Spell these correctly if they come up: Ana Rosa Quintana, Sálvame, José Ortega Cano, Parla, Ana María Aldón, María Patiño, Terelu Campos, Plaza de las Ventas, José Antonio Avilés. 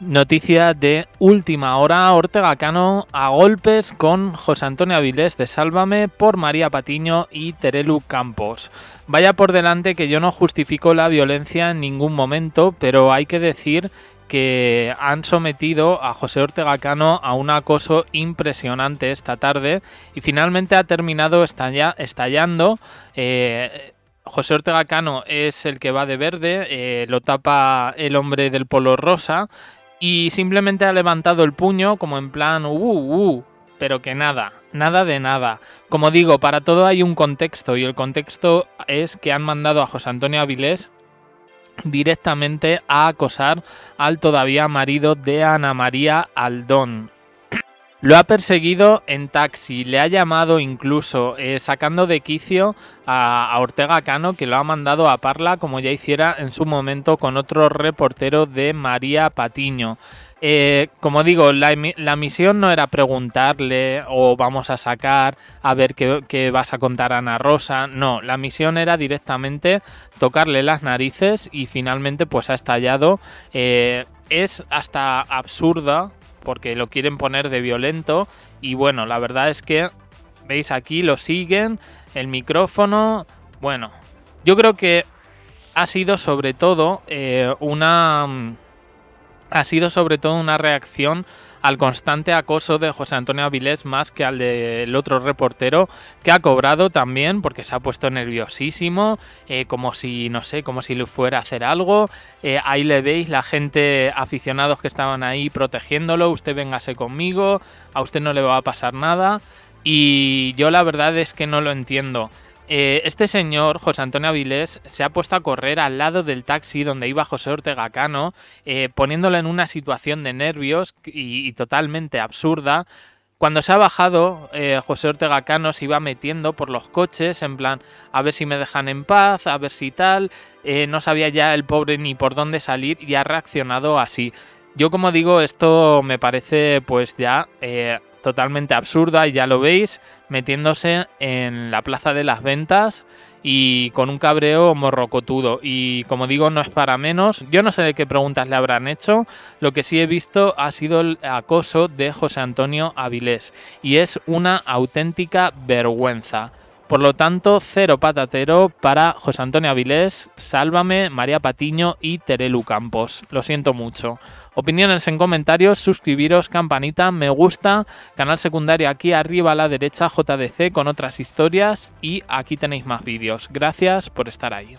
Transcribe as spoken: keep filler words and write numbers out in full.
Noticia de última hora, Ortega Cano a golpes con José Antonio Avilés de Sálvame por María Patiño y Terelu Campos. Vaya por delante que yo no justifico la violencia en ningún momento, pero hay que decir que han sometido a José Ortega Cano a un acoso impresionante esta tarde y finalmente ha terminado estalla, estallando. Eh, José Ortega Cano es el que va de verde, eh, lo tapa el hombre del polo rosa y simplemente ha levantado el puño como en plan uh, uh, pero que nada, nada de nada. Como digo, para todo hay un contexto y el contexto es que han mandado a José Antonio Avilés directamente a acosar al todavía marido de Ana María Aldón. Lo ha perseguido en taxi, le ha llamado incluso eh, sacando de quicio a, a Ortega Cano, que lo ha mandado a Parla, como ya hiciera en su momento con otro reportero de María Patiño. Eh, como digo, la, la misión no era preguntarle o vamos a sacar a ver qué, qué vas a contar a Ana Rosa, no, la misión era directamente tocarle las narices y finalmente pues ha estallado. Eh, es hasta absurda porque lo quieren poner de violento y bueno, la verdad es que veis aquí, lo siguen, el micrófono, bueno, yo creo que ha sido sobre todo eh, una... Ha sido sobre todo una reacción al constante acoso de José Antonio Avilés más que al del otro reportero, que ha cobrado también porque se ha puesto nerviosísimo, eh, como si, no sé, como si le fuera a hacer algo. Eh, ahí le veis la gente, aficionados que estaban ahí protegiéndolo, usted véngase conmigo, a usted no le va a pasar nada. Y yo la verdad es que no lo entiendo. Este señor, José Antonio Avilés, se ha puesto a correr al lado del taxi donde iba José Ortega Cano, eh, poniéndolo en una situación de nervios y, y totalmente absurda. Cuando se ha bajado, eh, José Ortega Cano se iba metiendo por los coches, en plan, a ver si me dejan en paz, a ver si tal. Eh, no sabía ya el pobre ni por dónde salir y ha reaccionado así. Yo, como digo, esto me parece pues ya... Eh, totalmente absurda y ya lo veis, metiéndose en la Plaza de las Ventas y con un cabreo morrocotudo y como digo no es para menos. Yo no sé de qué preguntas le habrán hecho, lo que sí he visto ha sido el acoso de José Antonio Avilés y es una auténtica vergüenza. Por lo tanto, cero patatero para José Antonio Avilés, Sálvame, María Patiño y Terelu Campos. Lo siento mucho. Opiniones en comentarios, suscribiros, campanita, me gusta, canal secundario aquí arriba a la derecha, J D C con otras historias y aquí tenéis más vídeos. Gracias por estar ahí.